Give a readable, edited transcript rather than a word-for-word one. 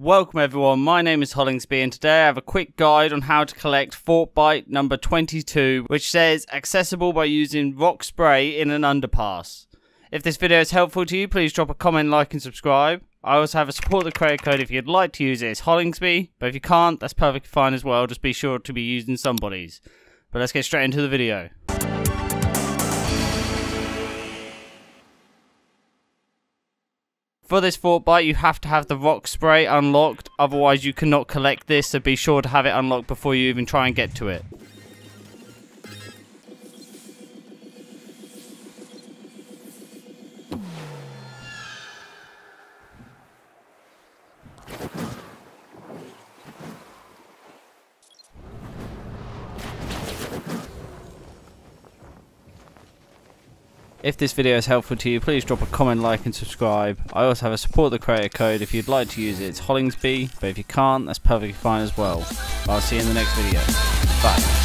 Welcome everyone, my name is Hollingsbee and today I have a quick guide on how to collect Fortbyte number 22, which says accessible by using rock spray in an underpass. If this video is helpful to you, please drop a comment, like and subscribe. I also have a support the creator code if you'd like to use it, it's Hollingsbee, but if you can't, that's perfectly fine as well, just be sure to be using somebody's. But let's get straight into the video. For this Fortbyte, you have to have the Rox spray unlocked, otherwise you cannot collect this, so be sure to have it unlocked before you even try and get to it. If this video is helpful to you, please drop a comment, like and subscribe. I also have a support the creator code if you'd like to use it, it's Hollingsbee, but if you can't, that's perfectly fine as well. I'll see you in the next video. Bye.